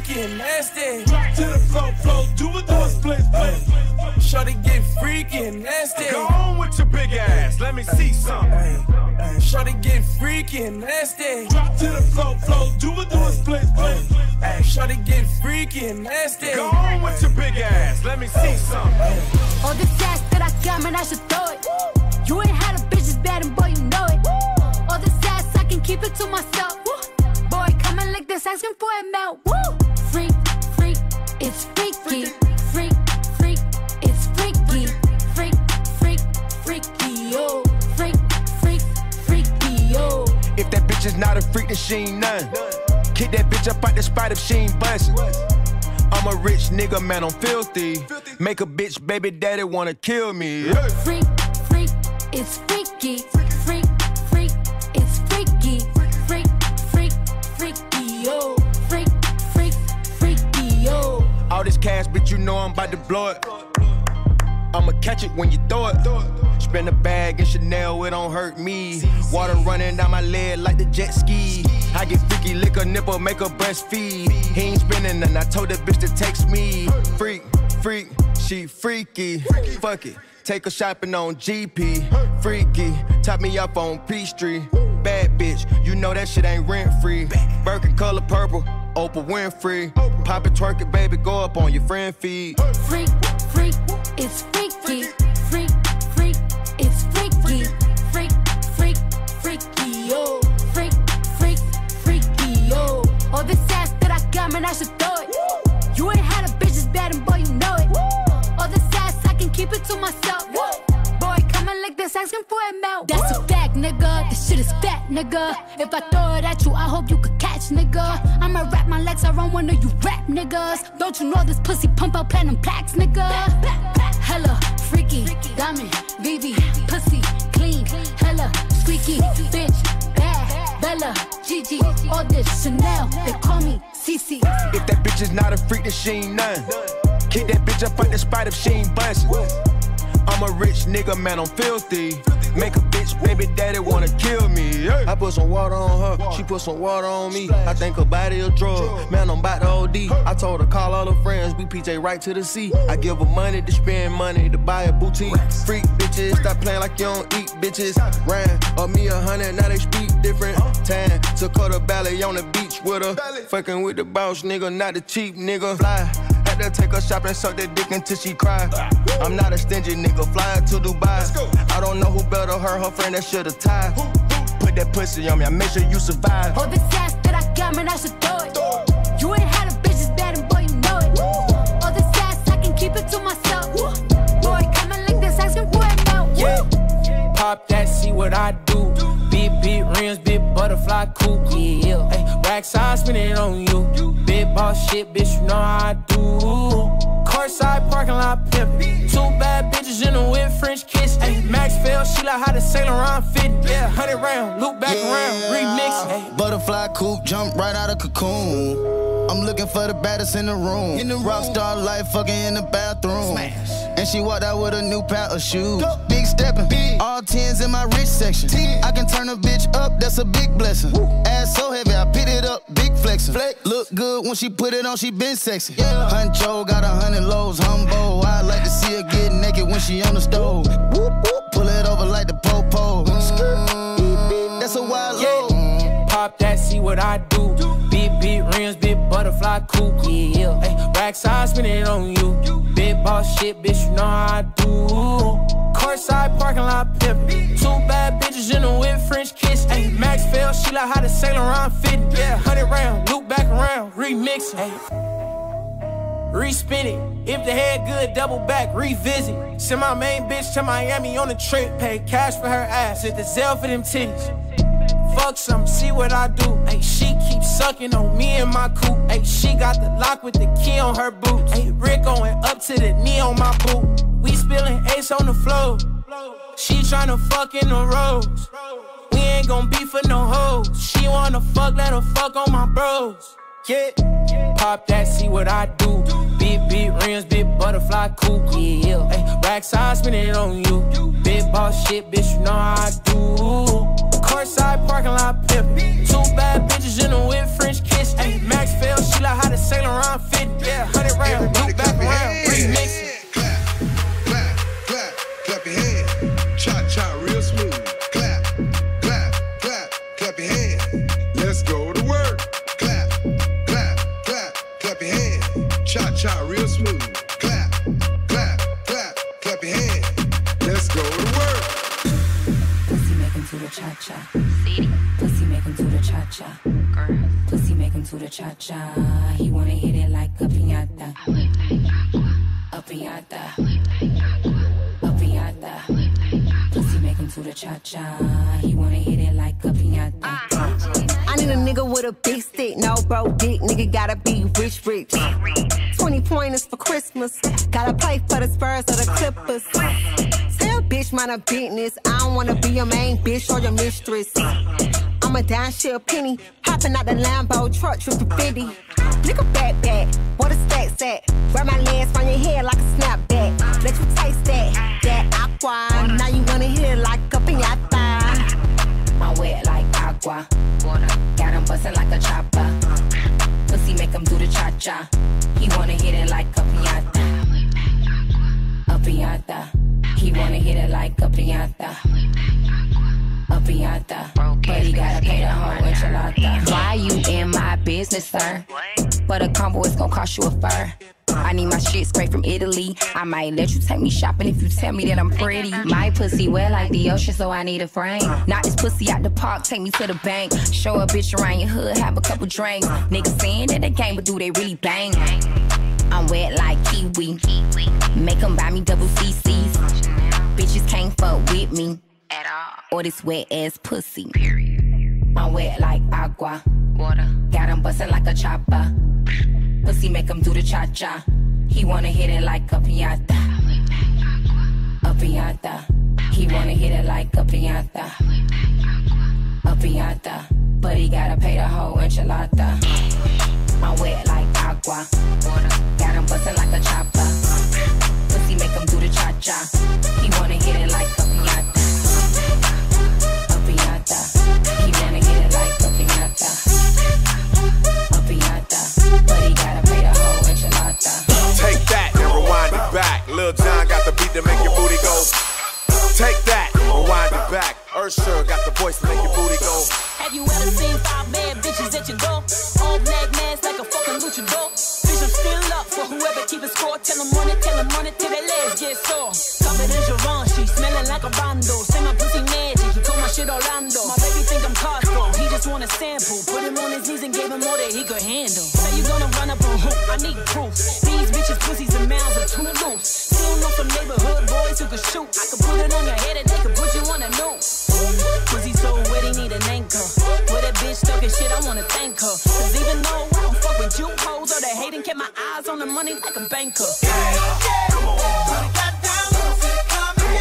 freaky and nasty. Drop to the flow, do it, do a split. Shorty get freaky and nasty. Go on with your big ass, let me see something. Shorty get freaky and nasty. Drop to the flow, do it, do a split. Shorty get freaky and nasty. Go on with your big ass, let me see something. All this ass that I got, man, I should throw it. You ain't had a bitch as bad, and boy, you know it. All this ass, I can keep it to myself. Boy, come and lick this, asking for a melt. Woo! Freak, freak, it's freaky. Freak, freak, it's freaky. Freak, freak, freaky, oh. Freak, freak, freaky, oh. If that bitch is not a freak, then she ain't none. Kick that bitch up out the spot if she ain't bustin'. I'm a rich nigga, man, I'm filthy. Make a bitch baby daddy wanna kill me. Freak, freak, it's freaky. Freak, freak, it's freaky. Freak, freak, freaky, yo. Freak, freak, freaky, yo. All this cash, bitch, you know I'm about to blow it. I'ma catch it when you throw it. Spin a bag in Chanel, it don't hurt me. Water running down my leg like the jet ski. I get freaky, lick a nipple, make her breastfeed. He ain't spinning nothing, I told that bitch to text me. Freak, freak, she freaky. Fuck it, take her shopping on GP. Freaky, top me up on Peachtree. Bad bitch, you know that shit ain't rent free. Birkin color purple, Oprah Winfrey. Pop it, twerk it, baby, go up on your friend feed. Freak, freak, it's freaky. Freak, freak, it's freaky. Freak, freak, freaky, yo. Freak, freak, freaky, yo. All this ass that I got, man, I should throw it. You ain't had a bitch as bad, and boy, you know it. All this ass, I can keep it to myself. Boy, come and lick this, asking for a melt. That's a fact, nigga. This shit is fat, nigga. If I throw it at you, I hope you could catch, nigga. I'ma wrap my legs around one of you rap niggas. Don't you know this pussy pump out platinum plaques, nigga? Hella freaky, diamond, BB, pussy, clean, hella squeaky, bitch, bad, Bella, Gigi, all this Chanel, they call me CC. If that bitch is not a freak, then she ain't none. Kick that bitch up out the spot if she ain't bustin'. I'm a rich nigga, man, I'm filthy. Make a bitch baby daddy wanna kill me. I put some water on her, she put some water on me. I think her body a drug, man, I'm about to OD. I told her call all her friends, we PJ right to the sea. I give her money to spend, money to buy a boutique. Freak bitches, stop playing like you don't eat bitches. Ran up me 100, now they speak different. Time took her to ballet on the beach with her. Fucking with the boss nigga, not the cheap nigga. Fly. Take her shopping, suck that dick until she cry. I'm not a stingy nigga, flying to Dubai. I don't know who better her, her friend that should've tied. Put that pussy on me, I make sure you survive. All this ass that I got, man, I should throw it. You ain't had a bitch as bad, and boy, you know it. All this ass, I can keep it to myself. Boy, come and lick this, asking for it now. Yeah. Pop that, see what I do. Big rims, big butterfly coupe. Yeah, hey, racks, I spin it on you. Big boss shit, bitch, you know how I do. Courtside parking lot pimpin'. Two bad bitches in the whip, French kiss. Ay, Max fell, she like how the Saint Laurent fit. Yeah, 100 round, loop back around, remix. Ay. Butterfly coupe, jump right out of cocoon. I'm looking for the baddest in the room. Rockstar life, fucking in the bathroom. Smash. And she walked out with a new pair of shoes. Go. Big steppin', big. All 10s in my rich section. 10. I can turn a bitch up, that's a big blessing. Woo. Ass so heavy, I picked it up, big flexin'. Flex. Look good when she put it on, she been sexy. Yeah. Huncho got 100 lows, humble. I like to see her get naked when she on the stove. Whoop, whoop. Pull it over like the po-po. That's a wild load. Yeah. Pop that, see what I do. Big rims, big butterfly coupe. Yeah, hey, racks, I spin it on you. Big boss shit, bitch, you know how I do. Courtside parking lot pimpin'. Two bad bitches in the whip, French kiss. Ay, Max fell, she like how the Saint Laurent fit. Yeah, 100 round, loop back around, remix. Re-spin it. If the head good, double back, revisit. Send my main bitch to Miami on a trip. Pay cash for her ass, hit the Zelle for them titties. Fuck some, see what I do. Ay, she keep sucking on me and my coupe. Ay, she got the lock with the key on her boot. Ay, Rick going up to the knee on my boot. We spilling ace on the floor. She tryna fuck in the roads. We ain't gon' be for no hoes. She wanna fuck, let her fuck on my bros. Yeah, pop that, see what I do. Big rims, big butterfly coupe. Yeah, ay, racks, I spin it on you. Big boss shit, bitch, you know how I do. Courtside parking lot pimpin'. Two bad bitches in the whip, French kiss. Ay, Max fell, she like how the Saint Laurent. cha real smooth. Clap, clap, clap, clap your hands. Let's go to work. Pussy make him to the cha-cha. See? Pussy make him to the cha-cha. Girl. Pussy make him to the cha-cha. He wanna hit it like a piñata. I look like agua. A piñata. I look like agua. A piñata. I look like agua. Pussy make him to the cha-cha. He wanna hit it like a piñata. I need a nigga with a big stick. No bro dick, nigga gotta be rich, rich. 20 pointers for Christmas. Gotta play for the Spurs or the Clippers. Tell bitch mind her business. I don't wanna be your main bitch or your mistress. I'ma down shit a penny. Hopping out the Lambo truck, trip to 50. Nigga back, what a stack sack. Grab my legs from your head like a snapback. Let you taste that, that aqua. Now you wanna hit it like a piñata. I'm wet like agua. Got him bustin' like a chopper. Pussy make him do the cha-cha. He wanna hit it like a piñata. A piñata. He wanna hit it like a piñata. A piñata. But he gotta pay the whole enchilada. Why you in my business, sir? But a combo is gonna cost you a fur. I need my shit straight from Italy. I might let you take me shopping if you tell me that I'm pretty. My pussy wet like the ocean, so I need a frame. Knock this pussy out the park, take me to the bank. Show a bitch around your hood, have a couple drinks. Niggas saying that they game, but do they really bang? I'm wet like kiwi. Make them buy me double CCs. Bitches can't fuck with me at all, or this wet ass pussy. I'm wet like agua. Got them bustin' like a chopper. Pussy make him do the cha-cha. He wanna hit it like a piñata. A piñata. He wanna hit it like a piñata. A piñata. But he gotta pay the whole enchilada. I'm wet like agua. Got him bustin' like a chopper. Pussy make him do the cha-cha. He wanna hit it like a piñata. A piñata. He wanna hit it like a piñata. A piñata. But he gotta pay the whole enchilada. Take that and rewind it back. Lil Jon got the beat to make your booty go. Take that and rewind it back. Usher got the voice to make your booty go. Have you ever seen five bad bitches at your door? All black man's like a fucking luchador. Bitch, I'm still up for whoever keep a score. Tell them run it till their legs get sore. Covered in Giron, she smelling like a bando. Send my pussy magic, you call my shit Orlando. My baby think I'm Costco, he just want a sample. Put him on his knees and gave him more than he could handle. Gonna run up on hoop, I need proof. These bitches pussies and mouths are too loose. Still know some neighborhood boys who could shoot. I could put it on your head and they could put you on a noose. Pussy so wet, he need an anchor. With that bitch stuck and shit, I wanna thank her. Cause even though I don't fuck with you hoes or the hating, kept my eyes on the money like a banker. Yeah, yeah. Come on, put that down, come and get me.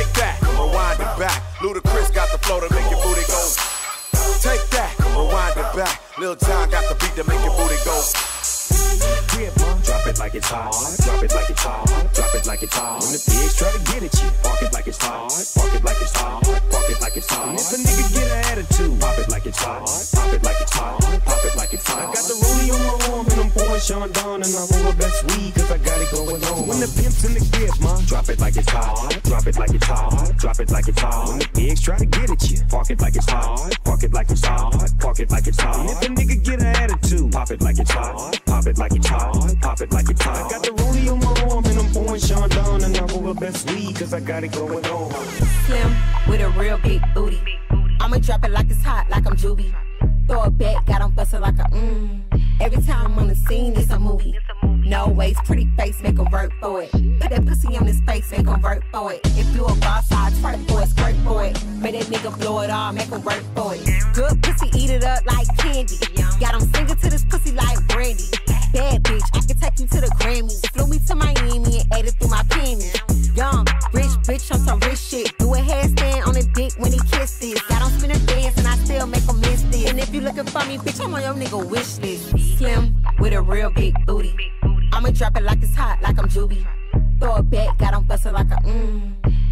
Take that, rewind it back. Ludacris got the flow to make your booty go. Take that, rewind it back. Lil Jon got the beat to make your booty go. Drop it like it's hot. Drop it like it's hot. Drop it like it's hot. When the pigs try to get at you, park it like it's hot. Park it like it's hot. Park it like it's hot. And if a nigga get an attitude, pop it like it's hot. Pop it like it's hot. Pop it like it's hot. I got the rollie on my arm and I'm pouring Sean Don and I roll the best weed 'cause I got it going on. When the pimp's in the crib, ma, drop it like it's hot. Drop it like it's hot. Drop it like it's hot. When the pigs try to get at you, park it like it's hot. Park it like it's hot. Park it like it's hot. And if a nigga get an attitude, pop it like it's hot. Pop it like it's hot, pop it like it's hot. I got the rollie on my arm and I'm pouring Sean Don and I roll the best weed 'cause I got it going on. Slim with a real big booty. I'ma drop it like it's hot, like I'm Juvie. Throw it back, got on bustin' like a Every time I'm on the scene, it's a movie. No ways, pretty face, make 'em work for it. Put that pussy on his face, make 'em work for it. If you a boss, I twerk for it, squirt for it. But that nigga blow it all, make 'em work for it. Good pussy, eat it up like candy. Got 'em singing to this pussy like Brandy. Bad bitch, I can take you to the Grammys. Flew me to Miami and ate it through my panties. Young, rich bitch on some rich shit. Do a headstand on his dick when he kisses. I don't spin a dance and I still make 'em miss this. And if you looking for me, bitch, I'm on your nigga wish list. Slim with a real big booty. I'ma drop it like it's hot, like I'm Juvie. Throw it back, got on bustin' like a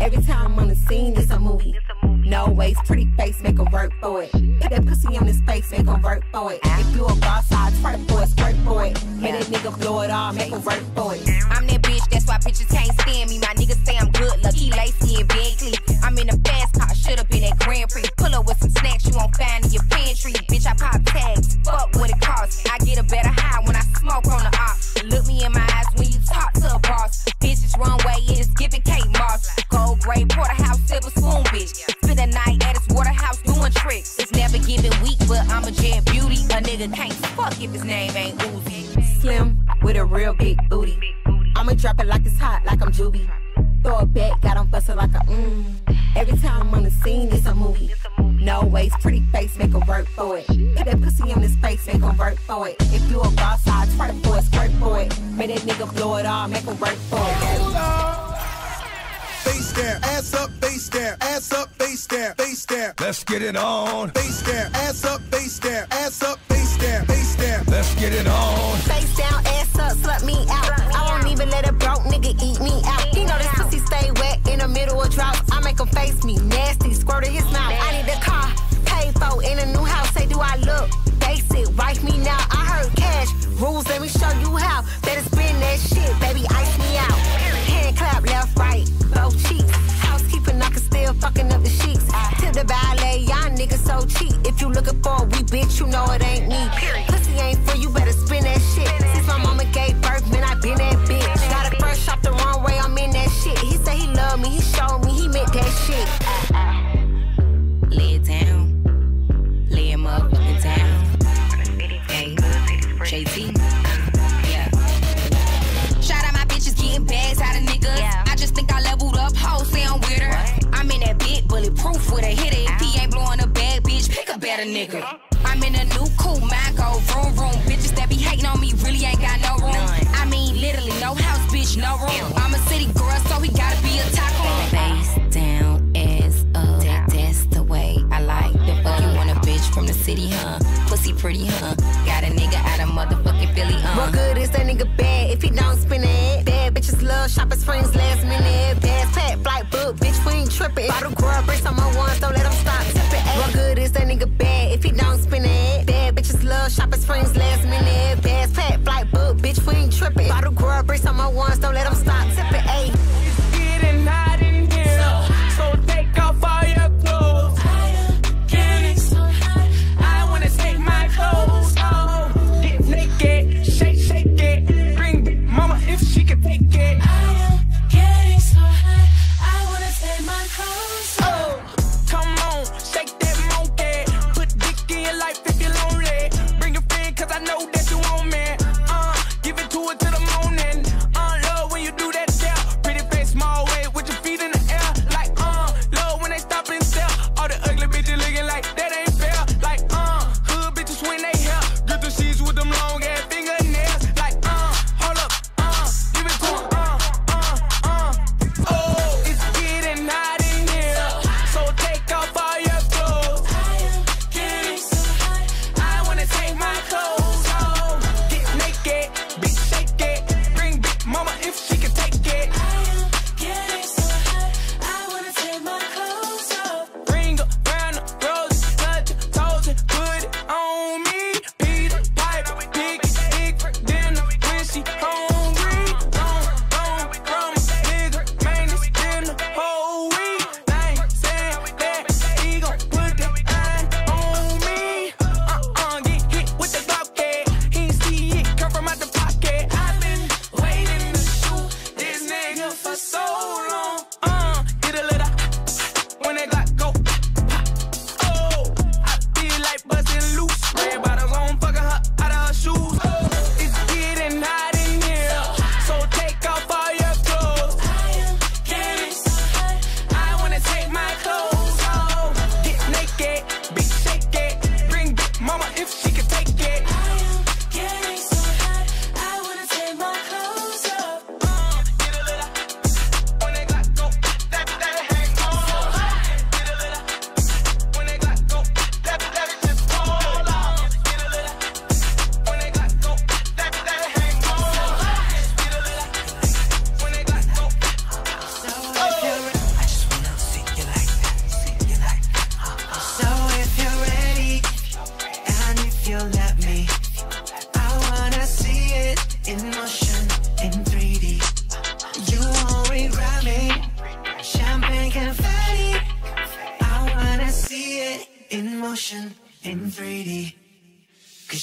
Every time I'm on the scene, it's a movie. No ways, pretty face, make 'em work for it. Put that pussy on his face, make 'em work for it. If you a boss, I twerk for it, squirt for it. And that nigga blow it all, make 'em work for it. I'm that bitch, that's why bitches can't stand me. My niggas say I'm good, look, he lacy and vaguely. I'm in a fast car, should've been at Grand Prix. Pull up with some snacks you won't find in your pantry. Bitch, I pop tags, fuck what it costs. I get a better high when I smoke on the op. Look me in my eyes when you talk to a boss. Bitch, it's wrong way, it is giving Kate Moss. Gold, gray, porterhouse, silver spoon, bitch. Spend a night at his waterhouse doing tricks. It's never giving weak, but I'm a gem beauty. A nigga can't fuck if his name ain't Uzi. Slim with a real big booty. I'ma drop it like it's hot, like I'm Juvie. Throw it back, got on bustin' like a Every time I'm on the scene, it's a movie. No ways, pretty face, make 'em work for it. Put that pussy on his face, make 'em work for it. If you a boss, I twerk for it, squirt for it. Make that nigga blow it all, make 'em work for it. Face down, ass up, face down, ass up, face down, face down. Let's get it on. Face down, ass up, face down, ass up, face down, face down. Let's get it on. Face down, ass up, slut me out. I won't even let a broke nigga eat me out. You know this pussy stay wet in the middle of drought. I make 'em face me, nasty, squirt in his mouth. I need a car, paid for, in a new house. Say, do I look basic? Wife me now. I heard cash rules. Let me show you how. Better spend that shit, baby. Ice me out. Hand clap left, right, both cheeks. Housekeeper knockin', still fucking up the sheets. Tip the ballet, y'all niggas so cheap. If you looking for a wee bitch, you know it ain't me. Pussy ain't for you, better spin that shit. Since my mama gave birth, man, I been that bitch. Got it fresh off the runway, I'm in that shit. He said he loved me, he showed me, he meant that shit. Lay it down, lay him up and down. Hey, JT, yeah. Shout out my bitches getting bags out of niggas. Yeah. I just think I leveled up, hoes say I'm weirder. I'm in that big bulletproof with a hitter. If he ain't blowing a bag, bitch, pick a better nigga. I'm in a new cool mind, go vroom vroom. Bitches that be hating on me really ain't got no room. None. I mean literally no house, bitch, no room. I'm a city girl, so he gotta be a tycoon. Face down, ass up, that's the way I like the fuck. You want a bitch from the city, huh? Pussy pretty, huh? Got a nigga out of motherfucking Philly, huh? What good is that nigga bad if he don't spin it? Bad bitches love shopping springs last minute. Bass pack, flight book, bitch, we ain't trippin'. Bottle grub, bricks on my ones, don't let him stop tippin'. What good is that nigga bad if he don't spin it? Bad bitches love shopping springs last minute. Bass pack, flight book, bitch, we ain't trippin'. Bottle grub, bricks on my ones, don't let him stop tippin'. Ayy, it's getting hot in here, so take off all your clothes. I wanna take my clothes off, get naked, shake, shake.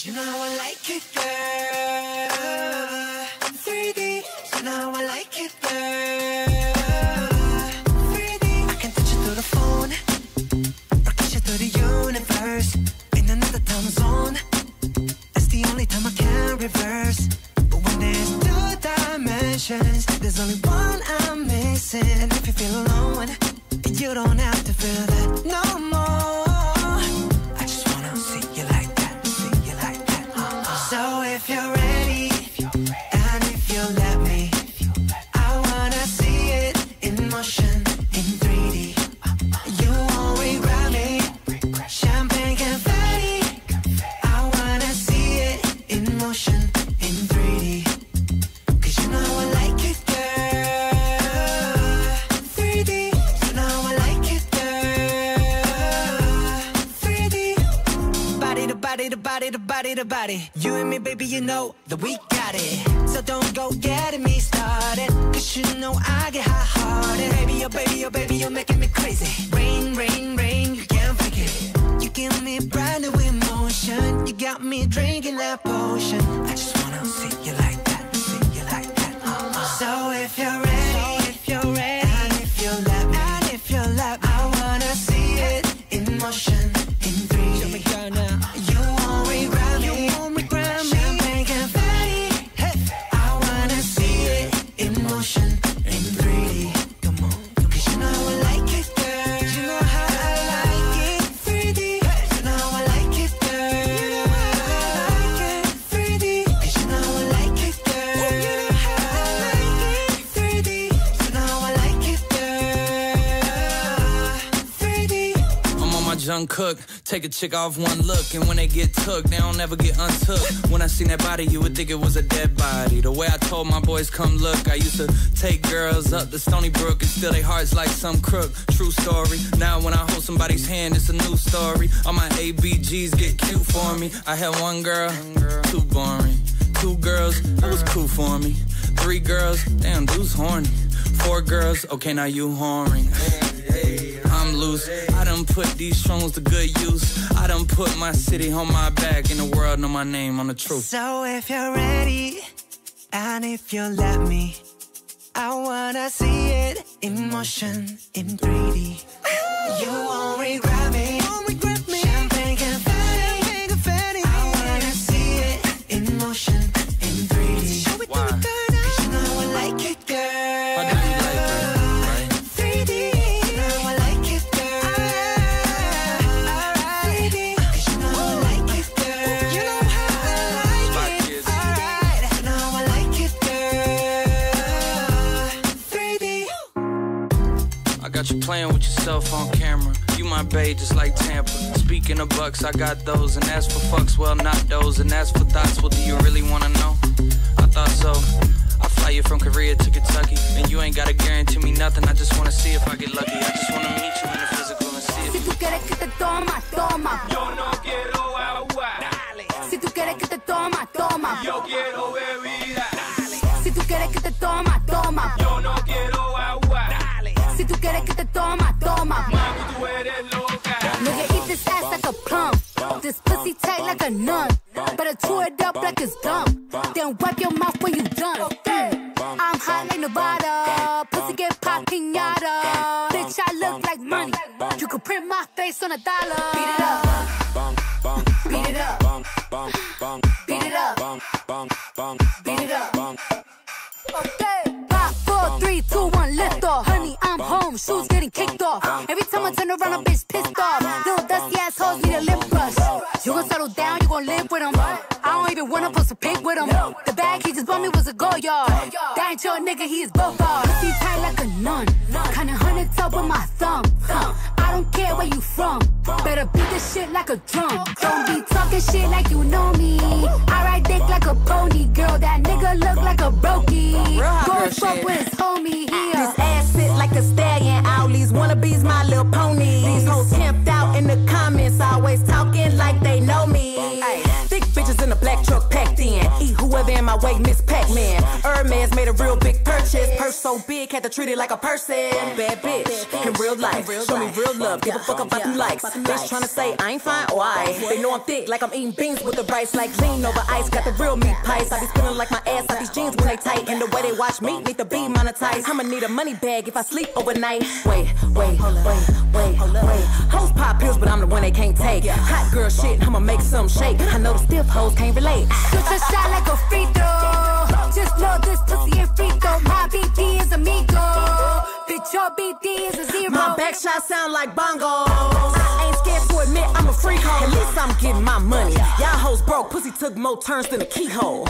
You know how I like it, girl. I'm 3D. You know how I like it, girl. 3D. I can touch you through the phone, or kiss you through the universe. In another time zone, that's the only time I can reverse. But when there's two dimensions, there's only one I'm missing. And if you feel alone, you don't have to feel that no more. So if you're ready, and if you let me, I wanna see it in motion, in 3D. You won't regret me, champagne confetti. I wanna see it in motion, in 3D. Cause you know how I like it, girl. 3D, you know how I like it, girl. 3D. Body to body to body to body to body. You and me, baby, you know that we got it. So don't go getting me started, cause you know I get hot-hearted. Baby, oh baby, oh baby, you're making me crazy. Rain, rain, rain, you can't fake it. You give me brand new emotion. You got me drinking that potion. I just wanna see you like that, see you like that. So if you're ready, and if you let me, I wanna see it in motion, in 3D. You won't regret me. Champagne confetti. Hey. I wanna see it in motion, in 3D. Come on, cause you know I like it, girl. You know how I like it, 3D. You know I like it, girl. You know how I like it, 3D. Cause you know I like it, girl. You know how I like it, 3D. You know I like it, girl. 3D. I'm on my junk hook. Take a chick off one look, and when they get took, they don't ever get untook. When I seen that body, you would think it was a dead body. The way I told my boys, come look. I used to take girls up to Stony Brook and steal their hearts like some crook. True story. Now when I hold somebody's hand, it's a new story. All my ABGs get cute for me. I had one girl, too boring. Two girls, that was cool for me. Three girls, damn, dude's horny. Four girls, okay, now you whoring. I'm loose. I done put these songs to good use. I done put my city on my back, and the world know my name on the truth. So if you're ready, and if you let me, I wanna see it in motion, in 3D. You won't regret me. Champagne confetti. I wanna see it in motion, in 3D. Why? Cause you know I like it, girl. You playing with yourself on camera. You my bae just like Tampa. Speaking of bucks, I got those. And as for fucks, well, not those. And as for thoughts, well, do you really wanna know? I thought so. I fly you from Korea to Kentucky, and you ain't gotta guarantee me nothing. I just wanna see if I get lucky. I just wanna meet you in the physical and see if si tú quieres que te toma, toma. Yo no quiero agua. Dale. Si tú quieres que te toma, toma. Yo quiero bebida. Dale. Si tú quieres que te toma, toma. Yo no quiero agua. Si tú quieres que te toma, toma. Mami, tú eres loca. Nigga, eat this ass like a plum. This pussy tight like a nun. Better chew it up like it's dumb. Then wipe your mouth when you done. Okay. I'm hot like Nevada. Pussy get pop piñata. Bitch, I look like money. You could print my face on $1. Beat it up. Beat it up. Beat it up. Beat it up. Okay. 5, 4, 3, 2, 1, lift off. Honey, I'm home, shoes getting kicked off. Every time I turn around, a bitch pissed off. Little dusty assholes need a lip brush. You gon' settle down, you gon' live with him. I don't even wanna post a pic with him. The bag he just bought me was a Goyard. That ain't your nigga, he is both ours. Pussy tight like a nun. Kinda hunted up with my thumb. I don't care where you from. Better beat this shit like a drum. Don't be talking shit like you know me. I ride dick like a pony, girl. That nigga look like a brokey. Go fuck with his homie here. This ass sit like a stallion. All these wannabes, my little ponies. These hoes camped out in the comments, always talking like they know me. Thick bitches in a black truck packed in. Eat whoever in my way, Miss Pac-Man. man's made a real big purchase. Purse so big, had to treat it like a person. Bad bitch, in real life, show me real love, give a fuck about them likes. Bitch tryna say I ain't fine, or I. They know I'm thick, like I'm eating beans with the rice. Like lean over ice, got the real meat pies. I be spinning like my ass out these jeans when they tight. And the way they watch me, need to be monetized. I'ma need a money bag if I sleep overnight. Wait. Hoes pop pills, but I'm the one they can't take. Hot girl shit, I'ma make some shake. I know the stiff hoes can't relate. Shoot your shot like a free throw. Just know this pussy and free throw. My BP is amigo. Bitch, your BD is a zero. My back shot sound like bongos. I ain't scared to admit I'm a freak hoe. At least I'm getting my money. Y'all hoes broke. Pussy took more turns than a keyhole.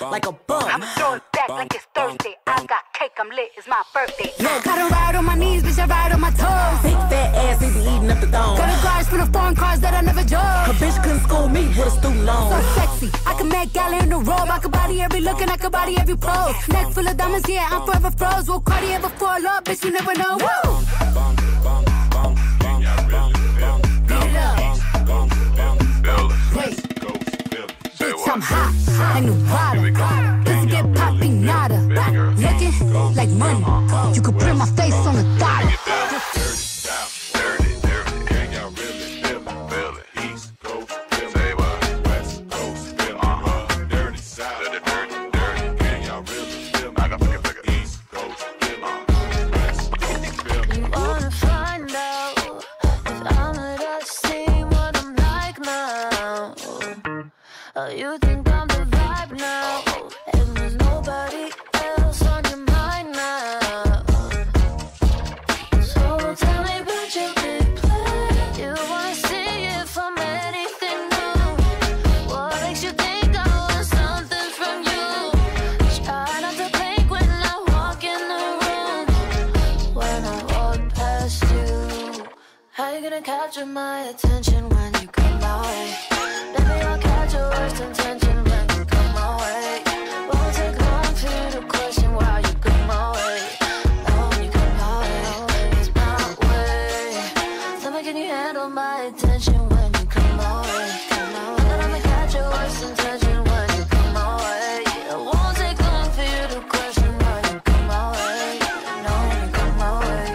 Like a bum. I'm throwing back like it's Thursday. I got cake, I'm lit, it's my birthday. Look, I don't ride on my knees, bitch, I ride on my toes. Big fat ass, they be eating up the dome. Got a garage full of foreign cars that I never drove. A bitch couldn't school me with a student loan. So sexy, I can make gala in a robe. I can body every look and I can body every pose. Neck full of diamonds, yeah, I'm forever froze. Will Cartier ever fall off, bitch, you never know. I'm hot, like new product. Pussy get popping, nada. Looking like money. You could print my face on a dollar. You think I'm the vibe now, and there's nobody else on your mind now. So tell me about your big plan. You wanna see it from anything new. What makes you think I want something from you? Try not to blink when I walk in the room. When I walk past you, how you gonna capture my attention when you come my way? Baby, I'll catch your worst intention when you come my way. Won't take long for you to question why you come my way. Now when you come my way, it's my way. Tell me, can you handle my attention when you come my way? Then I'ma catch your worst intention when you come my way. Won't take long for you to question why you come my way. Now when you come my way,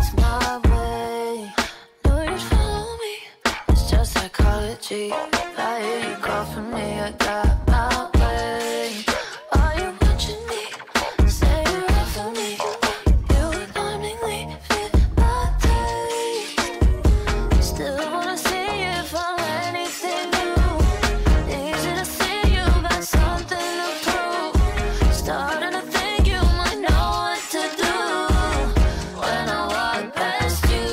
it's my way. Know you'd follow me, it's just psychology. I hear you call for me, I got my way. Are you watching me? Say you're out for me. You blindingly fit my taste. Still wanna see you from anything new. Easy to see you, but something to prove. Starting to think you might know what to do. When I walk past you,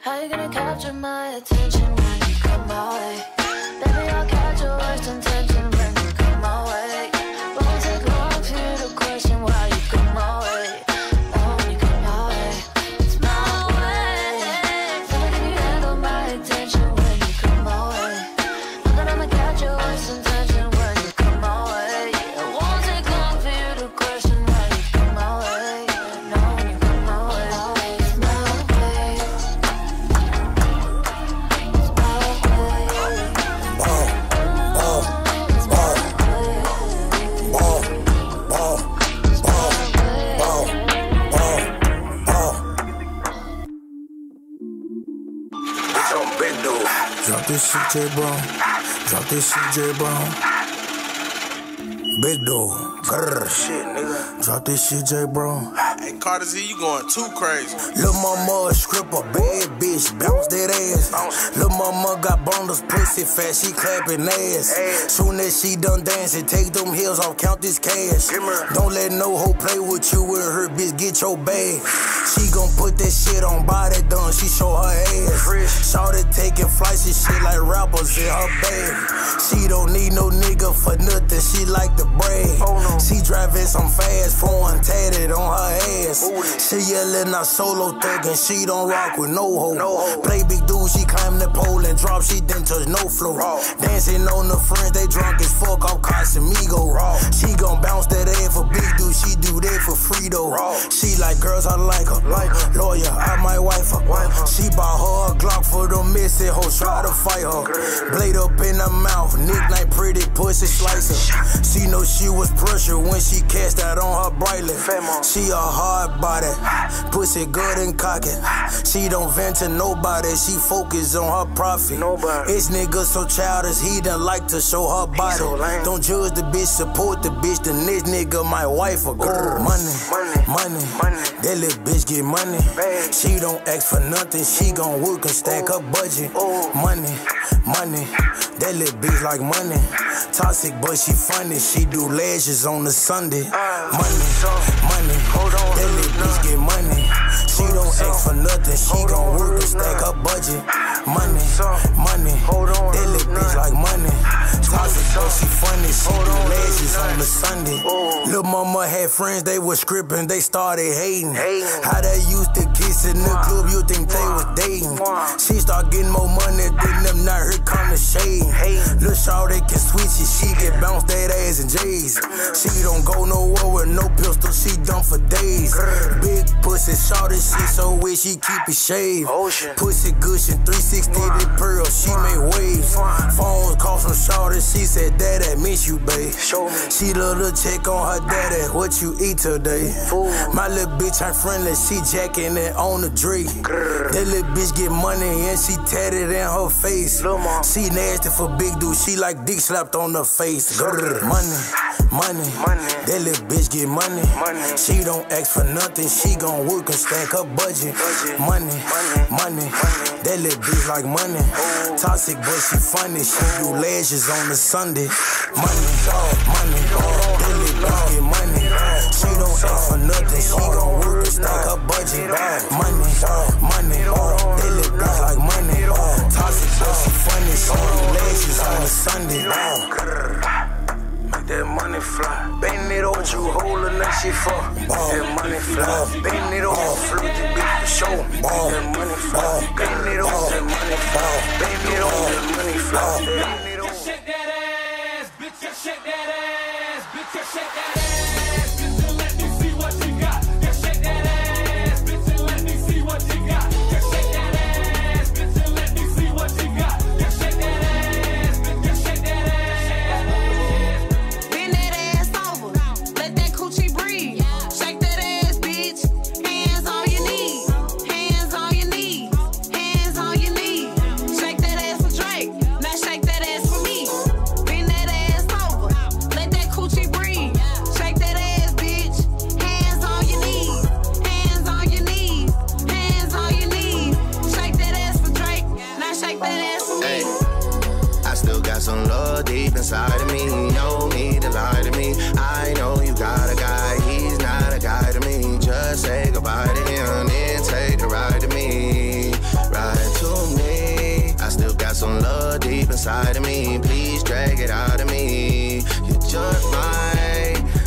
how you gonna capture my attention when you come my way? Drop this shit, J Brown. Big dog. Shit, nigga. Drop this shit, J Brown. Hey, Carter Z, you going too crazy. Lil' mama a stripper, bad bitch, bounce that ass. Lil' mama got bonus, pussy fat, she clapping ass. Soon as she done dancing, take them heels off, count this cash. Don't let no hoe play with you and her bitch, get your bag. She gon' put that shit on, buy that done, she show her ass. Shawty taking flights and shit like rappers in her bag. She don't need no nigga for nothing, she like to brag. She driving some fast, foreign tatted on her ass. She yellin' out solo thuggin', she don't rock with no hoe. Play big dude, she climb the pole and drop, she didn't touch no flow. Dancing on the friends, they drunk as fuck off Casamigo. She gon' bounce that ass for big dude, she do that for free though. She like girls, I like her. Lawyer, I might wife her. She bought her a Glock for the missing hoes, try to fight her. Blade up in her mouth, nickname pretty pussy slicer. know she was pressure when she cast out on her brightly. She a hard body, pussy good and cocky. She don't vent to nobody, she focus on her profit. This nigga so childish, he done like to show her body. So don't judge the bitch, support the bitch. The next nigga, my wife a girl. Money. That little bitch get money. Bang. She don't ask for nothing, she gon' work and stack her budget. Money. That little bitch like money. Toxic, but she funny. She do lashes on the Sunday. Money. That little bitch get money. She don't ask for nothing. She gon' work and stack her budget. Money. That little bitch like money. Toxic, but she funny. She do lashes on the Sunday. Lil' mama had friends, they was scrippin', they started hating. How they used to kiss in the club, you think they was dating. She start getting more money than them, now here come the shade. Lil' shawty can switch it, she can bounce that ass in J's. She don't go nowhere with no pistol, she dumb for days. Big pussy, shawty, she so wet, she keep it shaved. Pussy gushing, 360, the pearl, she made waves. Phones call from shawty, she said, "Daddy, I miss you, babe." She love to check on her daddy, what you eat today? My little bitch, her friendly, she jacking it on the drink. That little bitch get money and she tatted in her face. She nasty for big dude, she like dick slapped on her face. Money. That little bitch get money. She don't ask for nothing, she gon' work and stack her budget. Money. That little bitch like money. Toxic, but she funny. She do lashes on the Sunday. Money. That little bitch get money. She don't ask for nothing, she gon' work and stack her budget. Money. That little bitch like money. Toxic, but she funny. She do lashes on the Sunday. Make that money fly. Bend it over, you holding that shit for. Make that money fly. Bend it over, flip the bitch for show. Make that money fly. Bend it over, that money fly. Bend it over, that money fly. Bitch, shake that ass. Bitch, shake that ass. Bitch, shake that ass. Bitch, let me see what you got. Just shake that ass. Bitch, let me see what you got. Just shake that ass. Bitch, let me see what you got. Just shake that ass. Some love deep inside of me, no need to lie to me. I know you got a guy, he's not a guy to me. Just say goodbye to him, then take the ride to me, ride to me. I still got some love deep inside of me, please drag it out of me. You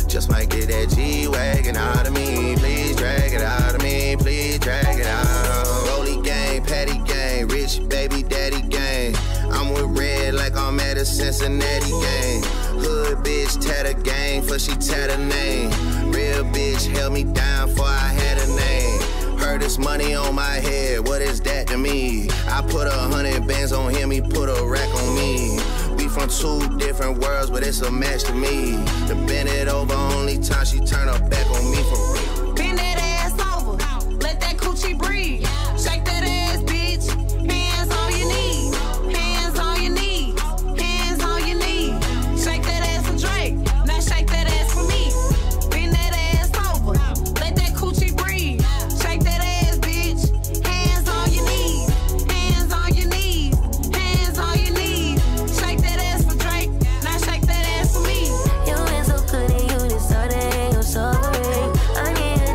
just might get that G-Wagon out of me. Please drag it out of me, please drag it out. Rolly gang, patty gang, rich baby daddy gang. I'm with Red like I'm at a Cincinnati game. Hood bitch, tatted gang, for she tatted name. Real bitch held me down before I had a name. Heard this money on my head, what is that to me? I put 100 bands on him, he put a rack on me. We from 2 different worlds, but it's a match to me. To bend it over, only time she turned her back on me for real. Bend that ass over, let that coochie breathe. Shake that ass, bitch, hands on your knees. Sorry, I can't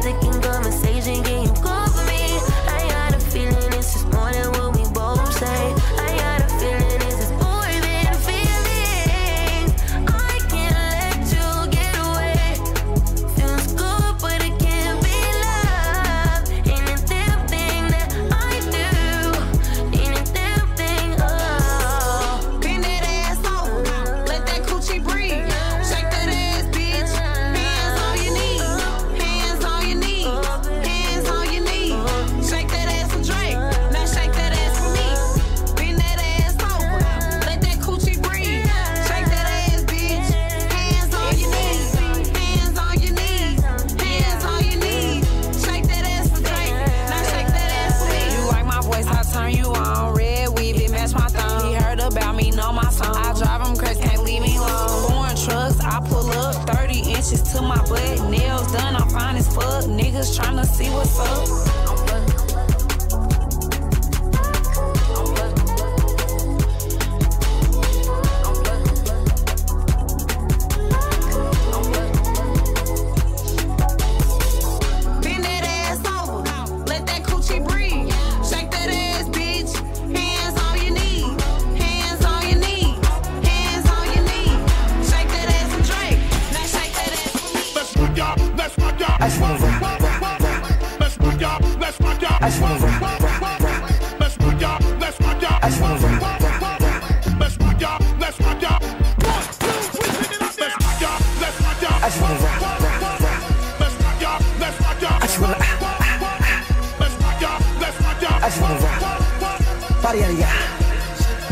just tryna see what's up.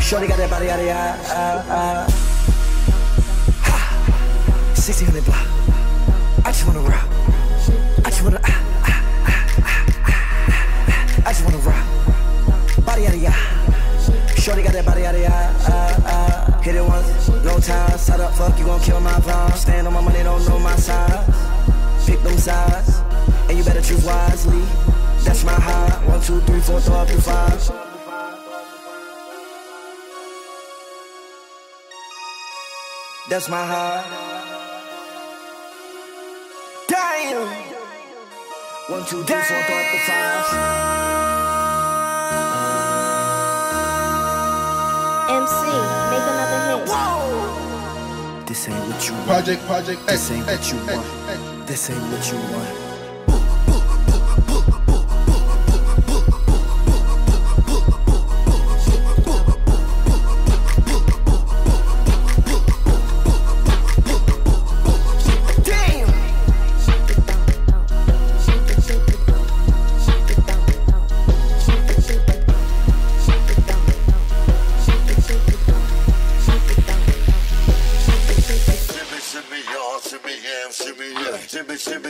Shorty got that body out of ya. 1600 block. I just wanna rock. I just wanna. I just wanna rock. Body out of ya. Shorty got that body out of ya. Hit it once, no time. Side up, fuck you gon' kill my vibe. Stand on my money, don't know my size. Pick them sides, and you better choose wisely. That's my high. 1, 2, 3, 4, throw up your fives. That's my heart. Damn. 1, 2, 3, 4, throw up the fives. MC, make another hit. Whoa. This ain't what you want. Project. This ain't what you want. This ain't what you want.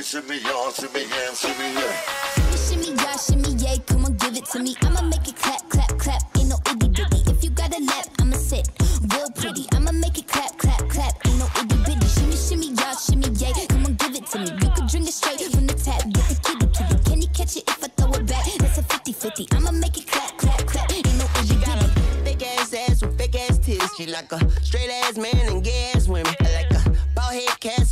Shimmy y'all, shimmy yeah, shimmy yeah. Shimmy y'all, shimmy yeah, come on, give it to me. I'ma make it clap, clap, clap. Ain't no itty bitty. If you got a lap, I'ma sit real pretty. I'ma make it clap, clap, clap. Ain't no itty bitty. Shimmy, shimmy y'all, shimmy yeah, come on, give it to me. You could drink it straight from the tap. Get the kitty, kitty. Can you catch it if I throw it back? That's a 50-50. I'ma make it clap, clap, clap. Ain't no itty bitty. She got a thick ass with thick ass tits. She like a straight ass man and gay ass women.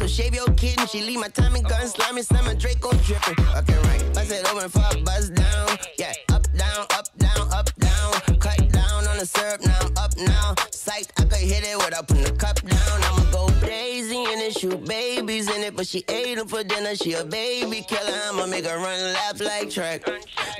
Shave your kitten, she leave my tummy gun slimy, slime a Draco drippin'. Okay, right, bust it open for a buzz down. Yeah, up, down, up, down, up, down. Cut down on the syrup, now I'm up now. Psyched, I could hit it without putting the cup down. I'ma go crazy in it, shoot babies in it. But she ate them for dinner, she a baby killer. I'ma make her run laps like track.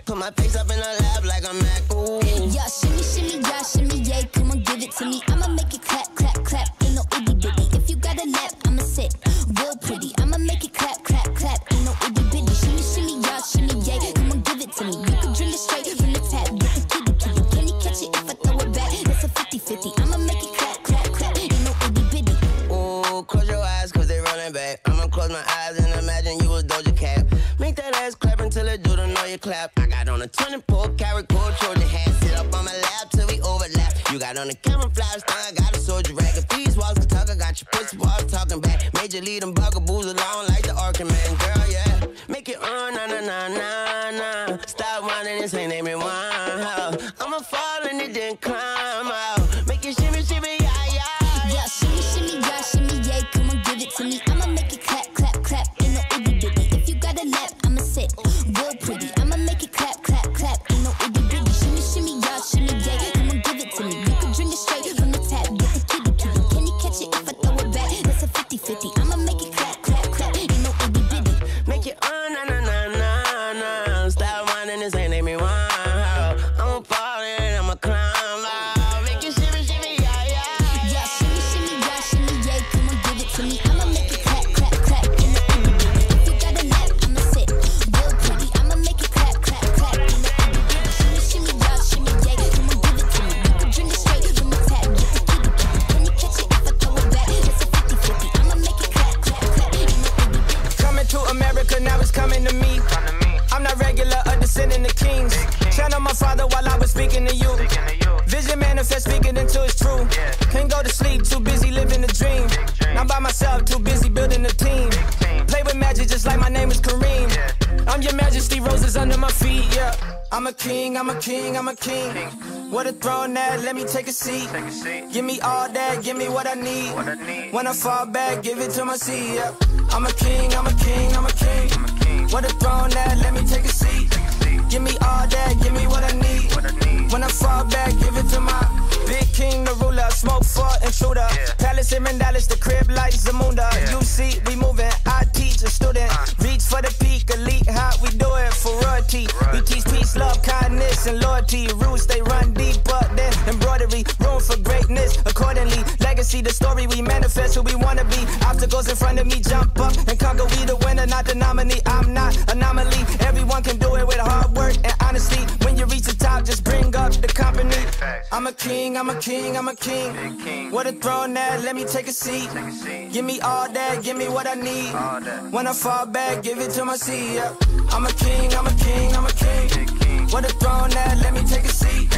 Put my face up in her lap like a Mac. Ooh. Yeah, shimmy, shimmy, yeah, shimmy, yeah. Come on, give it to me. I'ma make it clap, clap, clap. Ain't no itty bitty. If you got a lap, I'ma sit. Real pretty, I'ma make it clap, clap, clap. Ain't no itty bitty. Shimmy, shimmy, y'all, shimmy, yeah. Come on, give it to me. You can drink it straight from the tap. Get the kitty, kitty. Can you catch it if I throw it back? That's a 50-50. I'ma make it clap, clap, clap. Ain't no itty bitty. Ooh, close your eyes, cause they running back. I'ma close my eyes and imagine you was Doja Cat. Make that ass clap until it do the know you clap. I got on a 24 carat gold Trojan hat. Sit up on my lap till we overlap. You got on a camouflage thing, I got a soldier rag. If these walls can talk, I got your pussy walls talking back. Major lead them bugaboos along like the Orkin man, girl, yeah. Make it on, na na na na na. Stop whining, this ain't even one. I'ma fall and it didn't climb out. Make it shimmy, shimmy, yeah, yeah. Yeah, shimmy, shimmy, yeah, shimmy, yeah. Come on, give it to me. I'ma make it clap, clap, clap. Ain't no itty bitty. If you got a lap, I'ma sit real pretty. I'ma make it clap, clap, clap. Ain't no itty bitty. Shimmy, shimmy, yeah, shimmy, yeah. Come on, give it to me. You can drink it straight from the tap. Get the kitty, kitty. Can you catch it if I throw it back? That's a 50-50. I'ma make it clap, clap, clap. Ain't no itty bitty. Make it on, na na na na na. Stop whining, this ain't even one. I'ma fall in, I'ma climb out. Make it shimmy, shimmy, yeah, yeah. Yeah, shimmy, shimmy, yeah, shimmy, yeah. Come on, give it to me. I'ma make it clap, clap, clap. Ain't no itty bitty. If you got a lap, I'ma sit real pretty. I'ma make it clap, clap, clap. Ain't no itty bitty. Shimmy, shimmy, yeah, shimmy, yeah. Come on, give it to me. You can drink it straight from the tap. Get the kitty, kitty. Can you catch it if I throw it back? It's a 50-50. I'ma make it clap, clap, clap. Ain't no itty bitty. Coming to America, now it's coming to me. I'm not regular, a descendant of kings. Channel my father while I was speaking to you. Vision manifest, speaking until it's true. Can't go to sleep, too busy living the dream. I'm by myself, too busy building a team. Play with magic just like my name is Kareem. I'm I'm a king, I'm a king, I'm a king. What a throne that, let me take a seat. Give me all that, give me what I need. When I fall back, give it to my seat. Yeah. I'm a king, I'm a king, I'm a king. What a throne that, let me take a seat. Give me all that, give me what I need. When I fall back, give it to my big king, the ruler, smoke for intruder. Yeah. Palace in Mandala's, the crib like Zamunda. Yeah. You see, we moving, I teach a student. Reach for the peak, elite, how we do it for royalty. Right. We teach peace, love, kindness, and loyalty. Roots, they run deep, but then embroidery, room for greatness, accordingly. Legacy, the story, we manifest who we wanna be. Obstacles in front of me, jump up and conquer. We the winner, not the nominee, I'm not anomaly. Everyone can do it with hard work and honesty. When you reach the top, just bring up the company. I'm a king. I'm a king, I'm a king. What a throne that, let me take a seat. Give me all that, give me what I need. When I fall back, give it to my seat. Yeah. I'm a king, I'm a king, I'm a king. What a throne that, let me take a seat.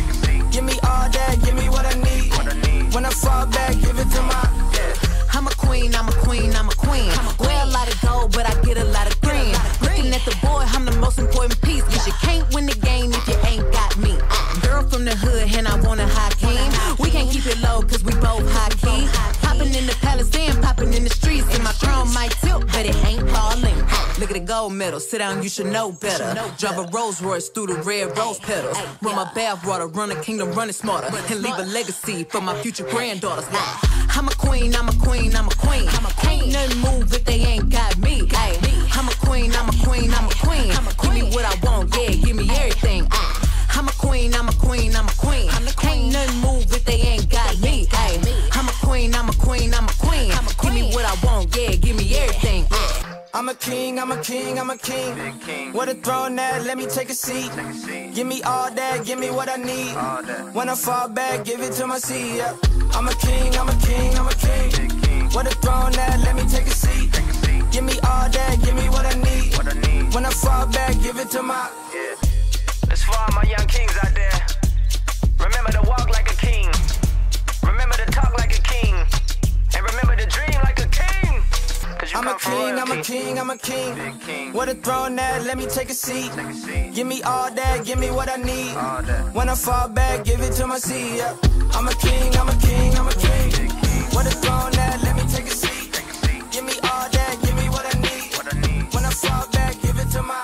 Give me all that, give me what I need. When I fall back, give it to my... I'm a queen, I'm a queen, I'm a queen. Wear a lot of gold, but I get a lot of green. Looking at the boy, I'm the most important piece. Cause you can't win the game if you ain't got me. Girl from the hood, and I want a high king. We can't keep it low, cause we both high key. Popping in the palace and popping in the streets. And my crown might tilt, but it ain't falling. Look at the gold medal, sit down, you should know better. Drive a Rolls Royce through the red rose petals. Run my bathwater, run a kingdom, run it smarter. And leave a legacy for my future granddaughters. I'm a queen, I'm a queen. I'm a queen. Ain't nothing move if they ain't got me. Ayy, I'm a queen, I'm a queen, I'm a queen. Give me what I want, yeah, give me everything. I'm a queen, I'm a queen, I'm a queen. Ain't nothing move if they ain't got me. Ayy, I'm a queen, I'm a queen, I'm a queen. Give me what I want, yeah, give me everything. I'm a king, I'm a king, I'm a king. What a throne that, let me take a seat. Give me all that, give me what I need. When I fall back, give it to my seat. Yeah. I'm a king, I'm a king, I'm a king. What a throne that, let me take a seat. Give me all that, give me what I need. When I fall back, give it to my... Yeah. That's for all my young kings out there. Remember to walk like a king. Remember to talk like a king. And remember to dream like a king. I'm a king, I'm a king, I'm a king. What a throne that, let me take a seat. Give me all that, give me what I need. When I fall back, give it to my seat. Yeah. I'm a king, I'm a king, I'm a king. What a throne that, let me take a seat. Give me all that, give me what I need. When I fall back, give it to my...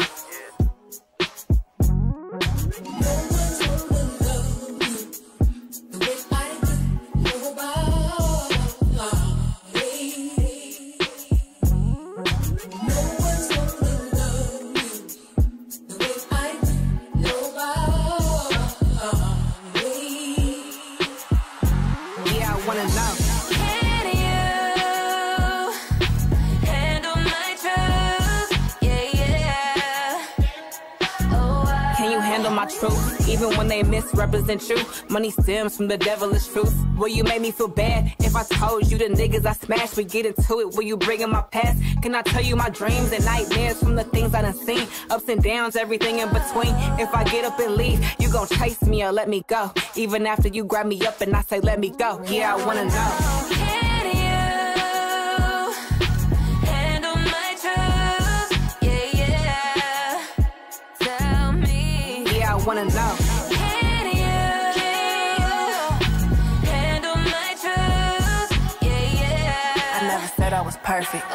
Even when they misrepresent you, money stems from the devilish fruits. Will you make me feel bad if I told you the niggas I smashed? We get into it. Will you bring in my past? Can I tell you my dreams and nightmares from the things I done seen? Ups and downs, everything in between. If I get up and leave, you gon' chase me or let me go. Even after you grab me up and I say let me go. Yeah, I wanna know. Wanna know. Can you handle my truth? Yeah, yeah. I never said I was perfect.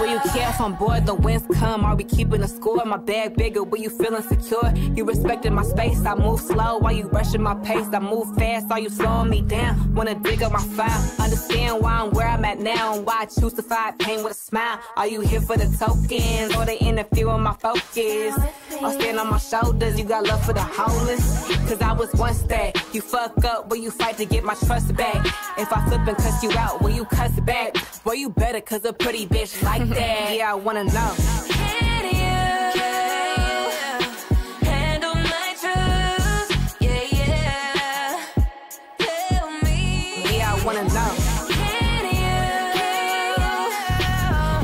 Will you care if I'm bored? The winds come. Are we keeping a score? My bag bigger. Will you feel insecure? You respecting my space. I move slow while you rushing my pace. I move fast. Are you slowing me down? Wanna dig up my file? Understand why I'm where I'm at now and why I choose to fight pain with a smile. Are you here for the tokens or they interfere with my focus? I'll stand on my shoulders. You got love for the homeless? Cause I was once that. You fuck up. Will you fight to get my trust back? If I flip and cuss you out, will you cuss back? Well, you better cause a pretty bitch like that. Yeah, I wanna know. Can you handle my truth? Yeah, yeah. Tell me. Yeah, I wanna know. Can you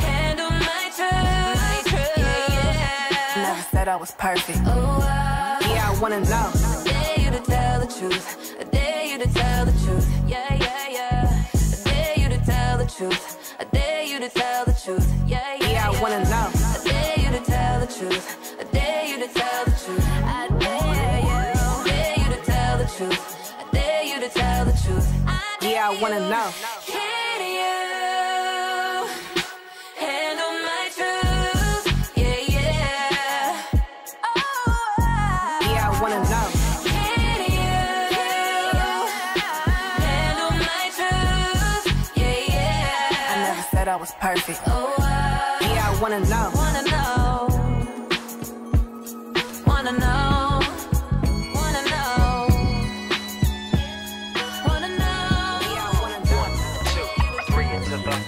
handle my truth? Yeah, yeah. Never said I was perfect. Yeah, I wanna know. I dare you to tell the truth. I dare you to tell the truth. Yeah, yeah, yeah. I dare you to tell the truth. I dare you to tell the truth. Yeah, yeah, yeah. I wanna know. I dare you to tell the truth. I dare you to tell the truth. I dare. no. I was perfect. Oh, yeah, I wanna know. Wanna know. Wanna know. Wanna know. Wanna know. Yeah, I wanna know. 1, 2, 3 into the 4.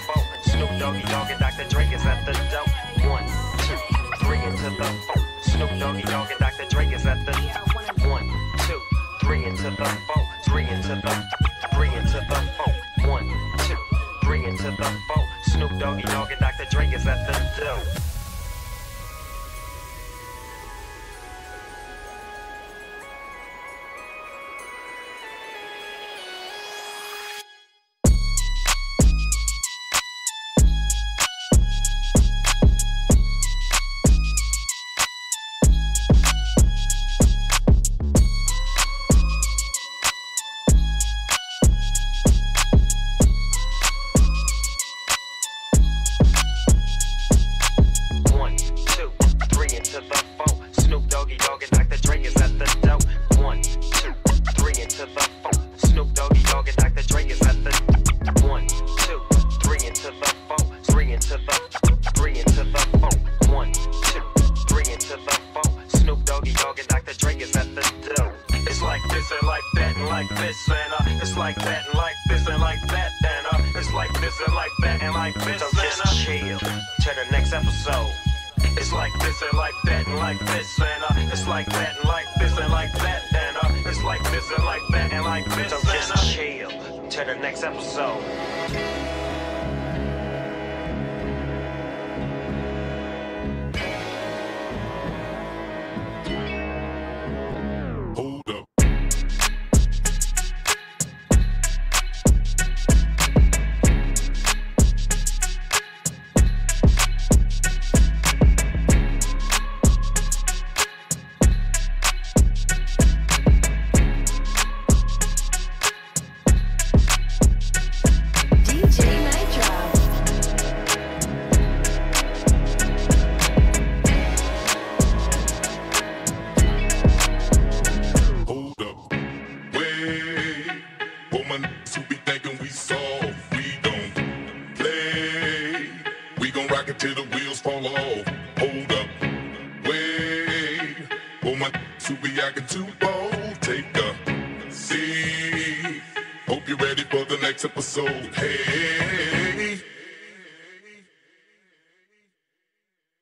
Snoop Doggy Dogg and Dr. Dre is at the door. 1, 2, 3 into the 4. Snoop Doggy Dogg and Dr. Dre is at the door. 1, 2, 3 into the 4. 3 into the 3 into the 4. 1, 2, 3 into the 4. Snoop Doggy Dogg and Dr. Dre is at the door.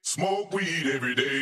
Smoke weed every day.